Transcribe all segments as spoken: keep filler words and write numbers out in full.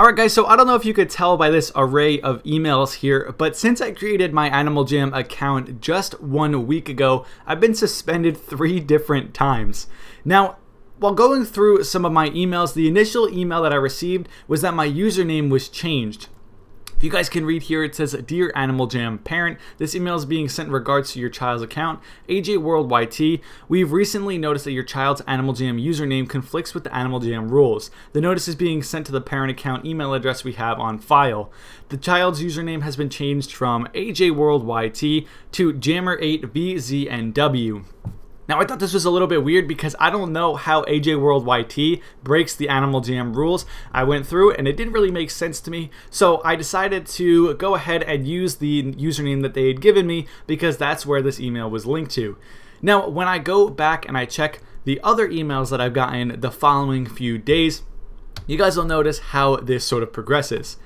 Alright guys, so I don't know if you could tell by this array of emails here, but since I created my Animal Jam account just one week ago, I've been suspended three different times. Now, while going through some of my emails, the initial email that I received was that my username was changed. If you guys can read here, it says, "Dear Animal Jam parent, this email is being sent in regards to your child's account, A J World Y T. We've recently noticed that your child's Animal Jam username conflicts with the Animal Jam rules. The notice is being sent to the parent account email address we have on file. The child's username has been changed from A J World Y T to Jammer eight B Z N W. Now I thought this was a little bit weird because I don't know how A J World Y T breaks the Animal Jam rules. I went through and it didn't really make sense to me, so I decided to go ahead and use the username that they had given me because that's where this email was linked to. Now when I go back and I check the other emails that I've gotten the following few days, you guys will notice how this sort of progresses.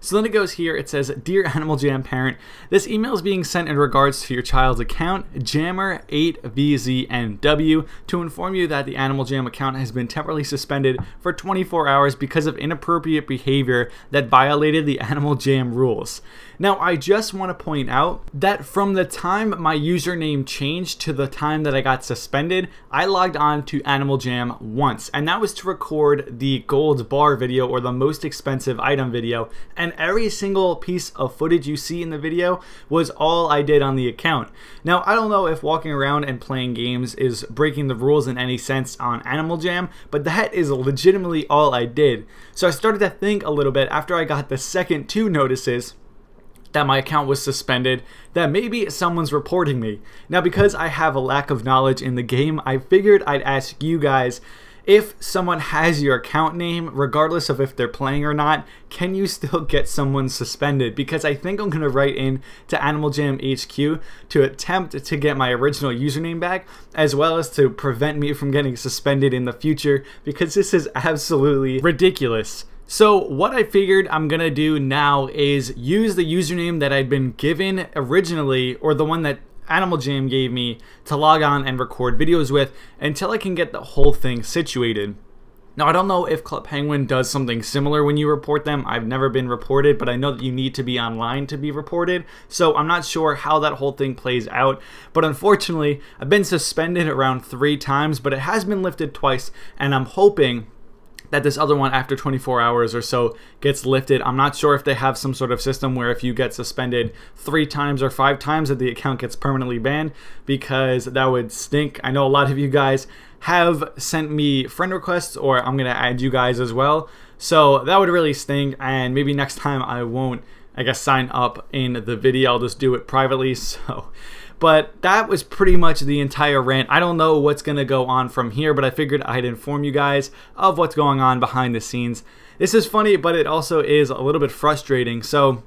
So then it goes here, it says, "Dear Animal Jam parent, this email is being sent in regards to your child's account, Jammer eight B Z N W, to inform you that the Animal Jam account has been temporarily suspended for twenty-four hours because of inappropriate behavior that violated the Animal Jam rules." Now, I just want to point out that from the time my username changed to the time that I got suspended, I logged on to Animal Jam once, and that was to record the gold bar video, or the most expensive item video, and every single piece of footage you see in the video was all I did on the account. Now, I don't know if walking around and playing games is breaking the rules in any sense on Animal Jam, but that is legitimately all I did. So I started to think a little bit after I got the second two notices that my account was suspended, that maybe someone's reporting me. Now, because I have a lack of knowledge in the game, I figured I'd ask you guys, if someone has your account name, regardless of if they're playing or not, can you still get someone suspended? Because I think I'm going to write in to Animal Jam H Q to attempt to get my original username back, as well as to prevent me from getting suspended in the future, because this is absolutely ridiculous. So what I figured I'm gonna do now is use the username that I'd been given originally, or the one that Animal Jam gave me, to log on and record videos with until I can get the whole thing situated. Now, I don't know if Club Penguin does something similar when you report them. I've never been reported, but I know that you need to be online to be reported, so I'm not sure how that whole thing plays out. But unfortunately, I've been suspended around three times, but it has been lifted twice, and I'm hoping that this other one after twenty-four hours or so gets lifted. I'm not sure if they have some sort of system where if you get suspended three times or five times that the account gets permanently banned, because that would stink. I know a lot of you guys have sent me friend requests, or I'm gonna add you guys as well, so that would really stink, and maybe next time I won't, I guess, sign up in the video. I'll just do it privately. So but that was pretty much the entire rant. I don't know what's going to go on from here, but I figured I'd inform you guys of what's going on behind the scenes. This is funny, but it also is a little bit frustrating. So,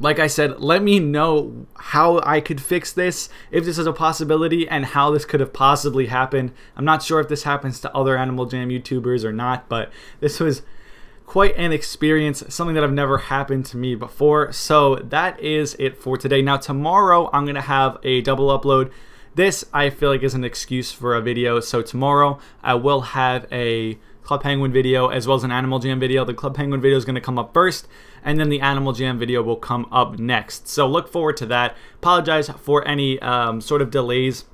like I said, let me know how I could fix this, if this is a possibility, and how this could have possibly happened. I'm not sure if this happens to other Animal Jam YouTubers or not, but this was quite an experience, something that I've never happened to me before. So that is it for today. Now tomorrow I'm gonna have a double upload. This I feel like is an excuse for a video, so tomorrow I will have a Club Penguin video as well as an Animal Jam video. The Club Penguin video is gonna come up first, and then the Animal Jam video will come up next. So look forward to that. Apologize for any um, sort of delays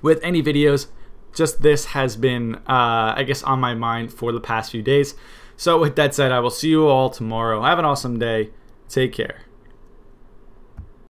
with any videos. Just this has been, uh, I guess, on my mind for the past few days. So with that said, I will see you all tomorrow. Have an awesome day. Take care.